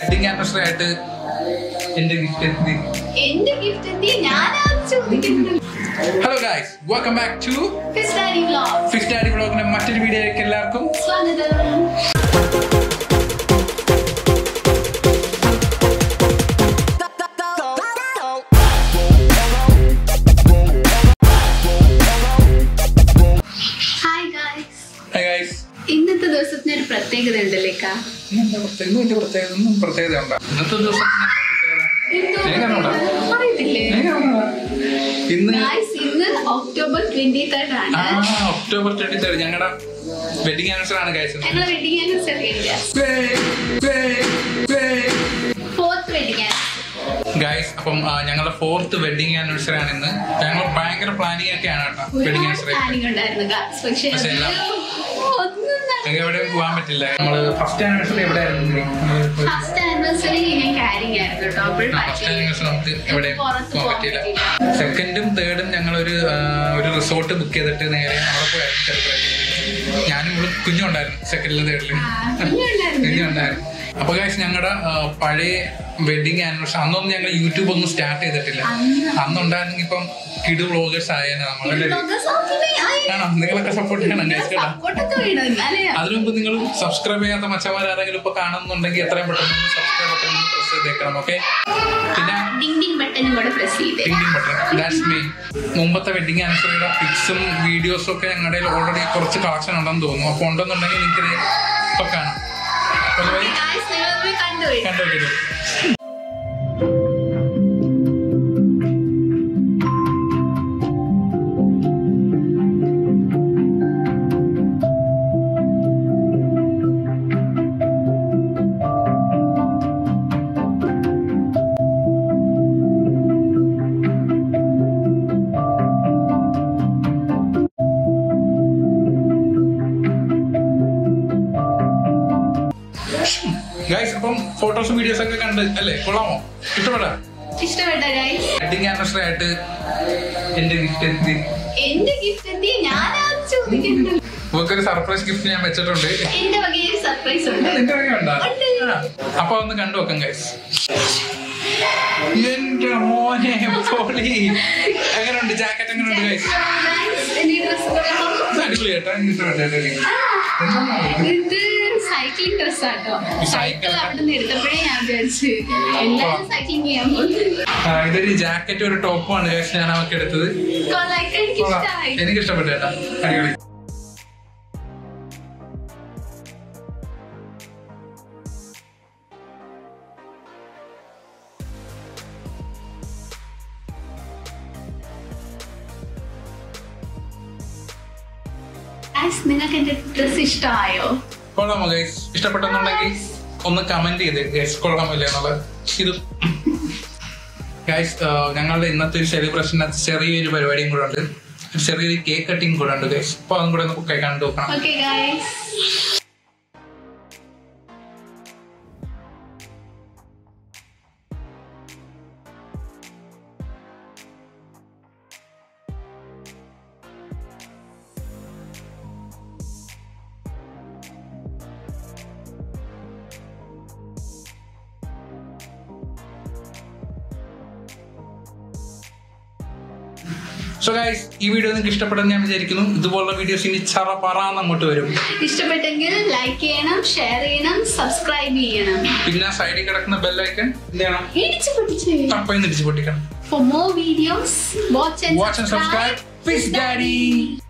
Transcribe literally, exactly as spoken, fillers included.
Wedding anniversary ആയിട്ട് എൻ്റെ gift എന്തി എൻ്റെ ഗിഫ്റ്റ് എന്തി ഞാൻ ആ ചോദിക്കുന്നു hello guys welcome back to Fyzdaddy vlog Fyzdaddy vlog ന്റെ മറ്റൊരു വീഡിയോയിലേക്ക് എല്ലാവർക്കും സ്വാഗതം. ഹായ് ഗയ്സ് ഹായ് ഗയ്സ് ഇന്നത്തെ ദിവസത്തെ ഒരു പ്രത്യേകത ഉണ്ടല്ലേ കാ ഞങ്ങളുടെ ഫോർത്ത് വെഡിങ് ആനിവേഴ്സറി ആണ് ഇന്ന്. ഞങ്ങൾ ഭയങ്കര പ്ലാനിങ് ഒക്കെയാണ് കേട്ടോ. വെഡിങ് ആനിവേഴ്സറി പോവാൻ പറ്റില്ല. നമ്മള് ഫസ്റ്റ് ആനിവേഴ്സറി എവിടെയായിരുന്നു? ഫസ്റ്റ് ആനിവേഴ്സറി നമുക്ക് എവിടെ പോകാൻ പറ്റില്ല. സെക്കൻഡും തേർഡും ഞങ്ങളൊരു ഒരു റിസോർട്ട് ബുക്ക് ചെയ്തിട്ട് നേരെ അവിടെ പോയായിരുന്നു സെലിബ്രേറ്റ് ചെയ്ത്. ഞാനും ഇവിടെ കുഞ്ഞുണ്ടായിരുന്നു സെക്കൻഡിലും തേർഡിലും കുഞ്ഞുണ്ടായിരുന്നു. അപ്പൊ ഗൈസ് ഞങ്ങളുടെ പഴയ വെഡിങ് ആനിവേഴ്സറി അന്നൊന്നും ഞങ്ങൾ യൂട്യൂബ് ഒന്നും സ്റ്റാർട്ട് ചെയ്തിട്ടില്ല. അന്നുണ്ടായിരുന്നെങ്കിൽ ഇപ്പം കിഡ് വ്ളോഗേഴ്സ് ആയ നമ്മളെ നിങ്ങളൊക്കെ സപ്പോർട്ട് ചെയ്യണം ഗൈസ് കേട്ടോ. അതിനു മുമ്പ് നിങ്ങൾ സബ്സ്ക്രൈബ് ചെയ്യാത്ത മച്ചന്മാർ ആരെങ്കിലും ഇപ്പൊ കാണുന്നുണ്ടെങ്കിൽ എത്രയും പെട്ടെന്ന് സബ്സ്ക്രൈബ് ബട്ടൺ പ്രസ് ചെയ്തേക്കണം. ഓക്കെ, പിന്നെ ഡിങ് ഡിങ് ബട്ടനും കൂടെ പ്രസ് ചെയ്തേ. Ding ding button that's me. മുമ്പത്തെ വെഡിങ് ആനിവേഴ്സറിയുടെ പിക്സും വീഡിയോസും ഒക്കെ ഞങ്ങളുടെ ഓൾറെഡി കുറച്ച് കളക്ഷൻ ഉണ്ടെന്ന് തോന്നുന്നു. അപ്പൊ ഉണ്ടെന്നുണ്ടെങ്കിൽ എനിക്കിത് ഇപ്പൊ കാണാം. കണ്ടുപോയി ഗൈസ്. അപ്പം ഫോട്ടോസും വീഡിയോസ് ഒക്കെ കണ്ട് അല്ലേ? കൊള്ളാമോ? ഇഷ്ടപ്പെട്ടാ? ഇഷ്ടപ്പെട്ടാ ഗൈസ്. വെഡിങ് ആനിവേഴ്സറി ആയിട്ട് എന്റെ ഗിഫ്റ്റ് എന്തി എന്റെ ഗിഫ്റ്റ് എന്തി ഞാൻ ആ ചോദിക്കുന്നു. ഒരു സർപ്രൈസ് ഗിഫ്റ്റ് ഞാൻ വെച്ചിട്ടുണ്ട്. എന്റെ വകയൊരു സർപ്രൈസ് ഉണ്ട്. എന്റെ വക ഉണ്ടോ? അപ്പൊ ഒന്ന് കണ്ടു നോക്കാം ഗൈസ്. എന്റെ മോനെ പൊളി. എങ്ങനെ ഉണ്ട് ജാക്കറ്റ്? എങ്ങനെ ഉണ്ട് ഗൈസ്? അടിപൊളി കേട്ടോ. ഇഷ്ടപ്പെട്ടു. സൈക്ലിംഗ് ഡ്രസ് ആട്ടോ. സൈക്കിൾ അവിടെ നിർത്തപ്പോഴേ ഞാൻ വിചാരിച്ചു എല്ലാവരും സൈക്ലിംഗ് ചെയ്യാൻ പോകുന്നു. ഇതൊരു ജാക്കറ്റ് ഒരു ടോപ്പാണ് ഗൈസ് ഞാൻ അവർക്ക് എടുത്തത്. എനിക്ക് ഇഷ്ടപ്പെട്ടു കേട്ടോ. അടിപൊളി. നിങ്ങൾക്ക് എന്റെ ഡ്രസ് ഇഷ്ടമായോ? കൊള്ളാമോ ഗൈസ്? ഇഷ്ടപ്പെട്ടെന്നുണ്ടെങ്കിൽ ഒന്ന് കമന്റ് ചെയ്ത് ഗൈസ് കൊള്ളാമല്ലേ എന്നുള്ളത്. ഇത് ഗൈസ് ഞങ്ങളുടെ ഇന്നത്തെ ഒരു സെലിബ്രേഷനകത്ത് ചെറിയൊരു പരിപാടിയും കൂടെ ഉണ്ട്. ചെറിയൊരു കേക്ക് കട്ടിങ് കൂടെ ഉണ്ട് ഗൈസ്. അപ്പൊ അതും കൂടെ ഒന്ന് കണ്ടു നോക്കണം. Okay guys. സോ ഗൈസ്, ഈ വീഡിയോ നിങ്ങൾക്ക് ഇഷ്ടപ്പെടുന്ന ഞാൻ വിചാരിക്കുന്നു. ഇതുപോലുള്ള വീഡിയോസ് ഇനി ചറ പറയാൻ അങ്ങോട്ട് വരും. ഇഷ്ടപ്പെട്ടെങ്കിൽ ലൈക്ക് ചെയ്യണം, ഷെയർ ചെയ്യണം, സബ്സ്ക്രൈബ് ചെയ്യണം. പിന്നെ സൈഡിൽ കിടക്കുന്ന ബെൽ ഐക്കൺ എന്താണ് ഇടിച്ചു പൊട്ടിച്ച് തപ്പി ഇടിച്ചു പൊട്ടിക്കണം. For more videos watch and subscribe Fyzdaddy.